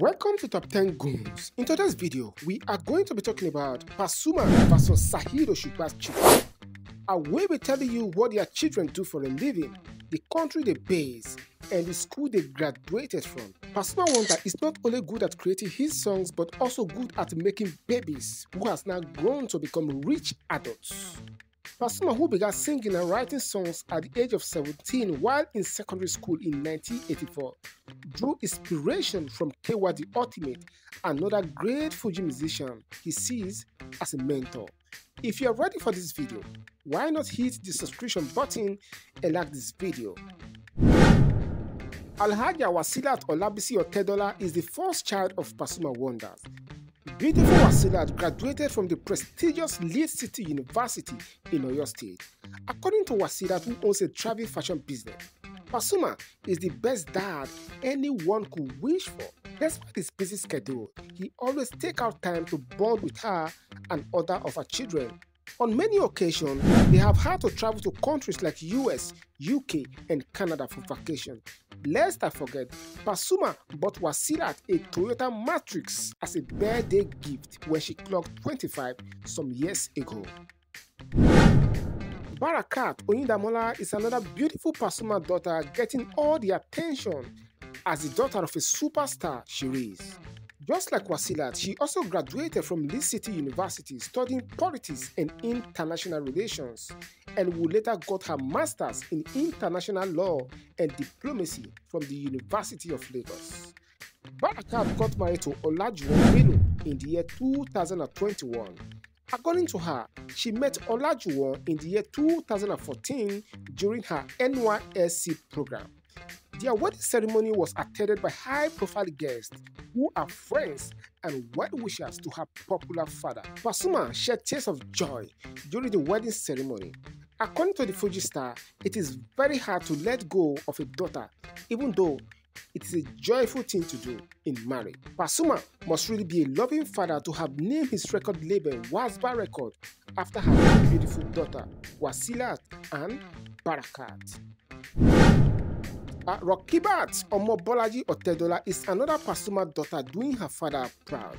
Welcome to Top 10 Goons. In today's video, we are going to be talking about Pasuma versus Saheed Osupa's children. I will be telling you what their children do for a living, the country they base, and the school they graduated from. Pasuma Wonder is not only good at creating his songs but also good at making babies who has now grown to become rich adults. Pasuma, who began singing and writing songs at the age of 17 while in secondary school in 1984, drew inspiration from Kewa the Ultimate, another great Fuji musician he sees as a mentor. If you are ready for this video, why not hit the subscription button and like this video. Alhajia Wasilat Olabisi Otedola is the first child of Pasuma Wonder. Beautiful Wasilat graduated from the prestigious Leeds City University in Oyo State. According to Wasilat, who owns a travel fashion business, Pasuma is the best dad anyone could wish for. Despite his busy schedule, he always takes out time to bond with her and other of her children. On many occasions, they have had to travel to countries like US, UK, and Canada for vacation. Lest I forget, Pasuma bought Wasilat a Toyota Matrix as a birthday gift when she clocked 25 some years ago. Barakat Oyindamola is another beautiful Pasuma daughter getting all the attention as the daughter of a superstar she is. Just like Wasilat, she also graduated from Leeds City University studying politics and international relations, and who later got her master's in international law and diplomacy from the University of Lagos. Barakat got married to Olajuwon in the year 2021. According to her, she met Olajuwon in the year 2014 during her NYSC program. Their wedding ceremony was attended by high-profile guests who are friends and well-wishers to her popular father. Pasuma shed tears of joy during the wedding ceremony. According to the Fuji star, it is very hard to let go of a daughter, even though it is a joyful thing to do in marriage. Pasuma must really be a loving father to have named his record label Wasba Record after her two beautiful daughter, Wasilat and Barakat. Rokibat Omobolaji Otedola is another Pasuma daughter doing her father proud.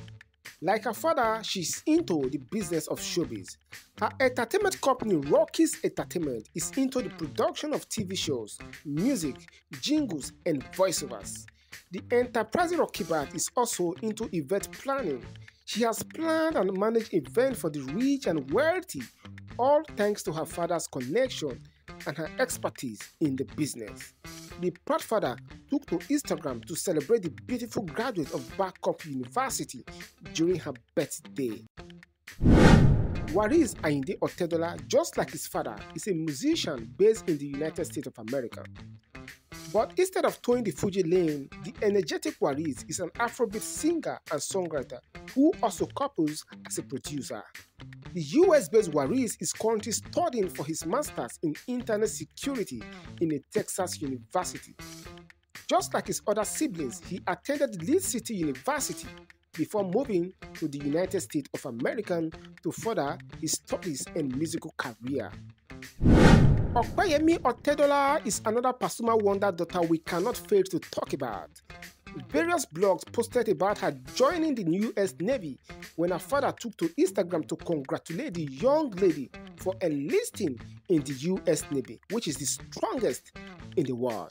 Like her father, she's into the business of showbiz. Her entertainment company Rocky's Entertainment is into the production of TV shows, music, jingles, and voiceovers. The enterprising Rokibat is also into event planning. She has planned and managed events for the rich and wealthy, all thanks to her father's connection and her expertise in the business. The proud father took to Instagram to celebrate the beautiful graduate of Babcock University during her birthday. Wariz Ayinde Odetola, just like his father, is a musician based in the United States of America. But instead of towing the Fuji lane, the energetic Wariz is an Afrobeat singer and songwriter who also couples as a producer. The US-based Wariz is currently studying for his master's in internet security in a Texas university. Just like his other siblings, he attended Leeds City University before moving to the United States of America to further his studies and musical career. Opeyemi Odetola is another Pasuma Wonder daughter we cannot fail to talk about. Various blogs posted about her joining the US Navy when her father took to Instagram to congratulate the young lady for enlisting in the US Navy, which is the strongest in the world.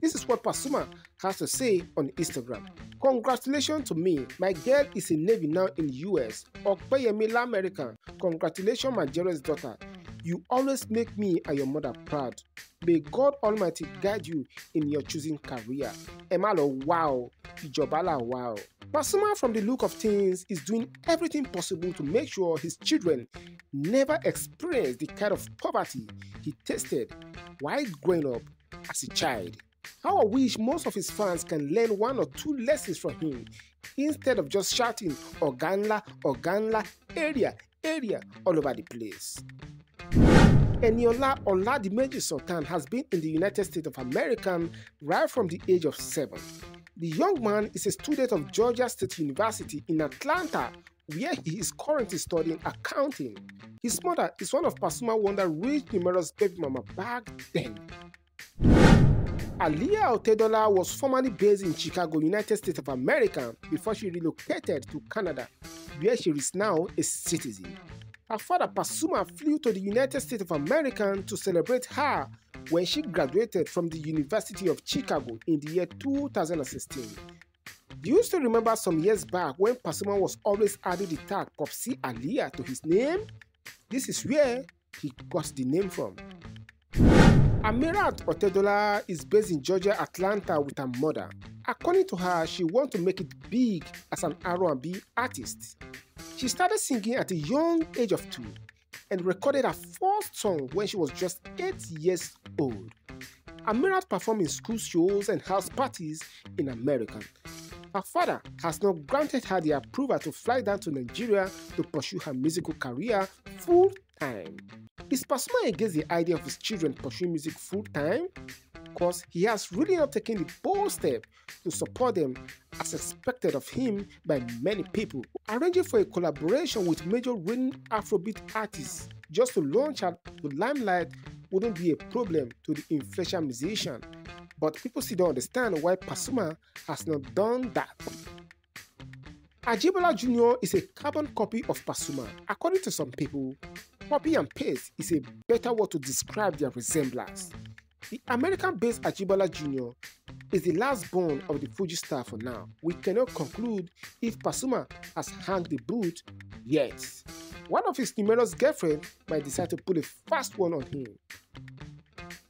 This is what Pasuma has to say on Instagram. Congratulations to me. My girl is in Navy now in US. Opeyemi American. Congratulations, my dearest daughter. You always make me and your mother proud. May God Almighty guide you in your choosing career. Emalo, wow. Ijobala, wow. Pasuma, from the look of things, is doing everything possible to make sure his children never experience the kind of poverty he tasted while growing up as a child. How I wish most of his fans can learn one or two lessons from him instead of just shouting Oganla, Oganla, area, area all over the place. Eniola Oladimeji Sultan has been in the United States of America right from the age of 7. The young man is a student of Georgia State University in Atlanta, where he is currently studying accounting. His mother is one of Pasuma Wonder's rich, numerous baby mama back then. Aliyah Odetola was formerly based in Chicago, United States of America, before she relocated to Canada, where she is now a citizen. Her father Pasuma flew to the United States of America to celebrate her when she graduated from the University of Chicago in the year 2016. You still remember some years back when Pasuma was always adding the tag Popsi Aliyah to his name? This is where he got the name from. Amirat Odetola is based in Georgia, Atlanta with her mother. According to her, she wants to make it big as an R&B artist. She started singing at a young age of 2 and recorded her first song when she was just 8 years old. Amirat performed in school shows and house parties in America. Her father has not granted her the approval to fly down to Nigeria to pursue her musical career full-time. Is Pasuma against the idea of his children pursuing music full-time? Because he has really not taken the bold step to support them as expected of him by many people, arranging for a collaboration with major winning Afrobeat artists just to launch her to limelight wouldn't be a problem to the influential musician. But people still don't understand why Pasuma has not done that. Ajibola Jr. is a carbon copy of Pasuma. According to some people, copy and paste is a better word to describe their resemblance. The American-based Ajibola Jr. is the last born of the Fuji star for now. We cannot conclude if Pasuma has hung the boot yet. One of his numerous girlfriends might decide to pull a fast one on him.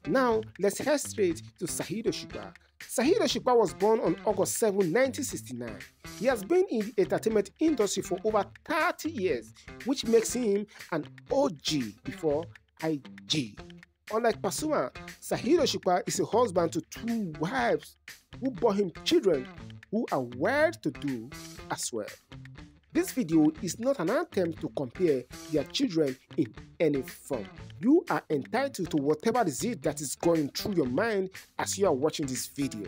Now, let's head straight to Saheed Osupa. Saheed Osupa was born on August 7, 1969. He has been in the entertainment industry for over 30 years, which makes him an OG before IG. Unlike Pasuma, Saheed Osupa is a husband to 2 wives who bore him children who are well-to-do as well. This video is not an attempt to compare their children in any form. You are entitled to whatever is it that is going through your mind as you are watching this video.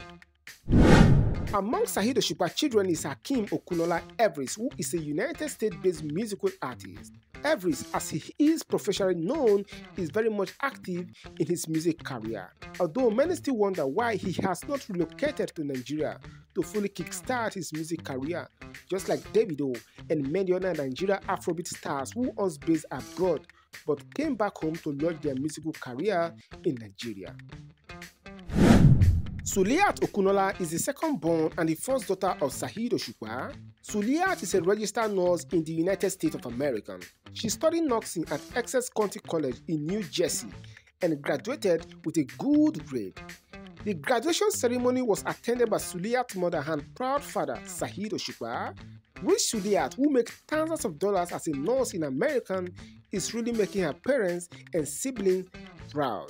Among Saheed Osupa children is Hakeem Okunola Evris, who is a United States-based musical artist. Evris, as he is professionally known, is very much active in his music career, although many still wonder why he has not relocated to Nigeria to fully kickstart his music career, just like Davido and many other Nigeria Afrobeat stars who once based abroad but came back home to launch their musical career in Nigeria. Suliat Okunola is the second born and the first daughter of Saheed Osupa. Suliat is a registered nurse in the United States of America. She studied nursing at Essex County College in New Jersey and graduated with a good grade. The graduation ceremony was attended by Suliat's mother and proud father, Saheed Osupa. Rich Suliat, who makes thousands of dollars as a nurse in America, is really making her parents and siblings proud.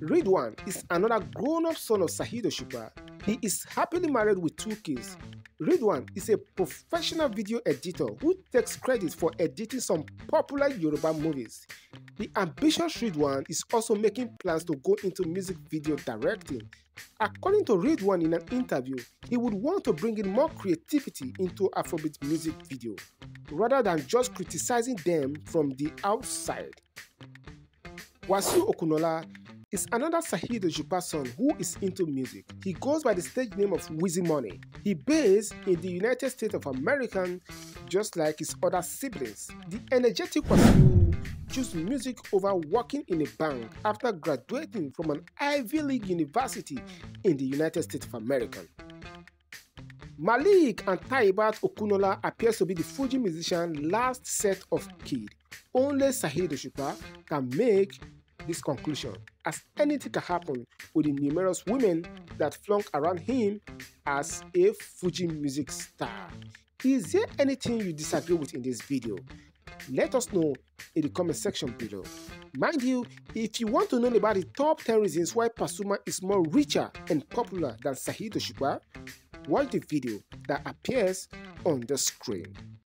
Ridwan is another grown-up son of Saheed Osupa. He is happily married with 2 kids. Ridwan is a professional video editor who takes credit for editing some popular Yoruba movies. The ambitious Ridwan is also making plans to go into music video directing. According to Ridwan in an interview, he would want to bring in more creativity into Afrobeat music video, rather than just criticizing them from the outside. Wasiu Okunola is another Saheed Osupa son who is into music. He goes by the stage name of Wizzy Money. He based in the United States of America, just like his other siblings. The energetic Wasiu chose music over working in a bank after graduating from an Ivy League university in the United States of America. Malik and Taibat Okunola appears to be the Fuji musician last set of kids. Only Saheed Osupa can make this conclusion, as anything can happen with the numerous women that flock around him as a Fuji music star. Is there anything you disagree with in this video? Let us know in the comment section below. Mind you, if you want to know about the top 10 reasons why Pasuma is more richer and popular than Saheed Osupa, watch the video that appears on the screen.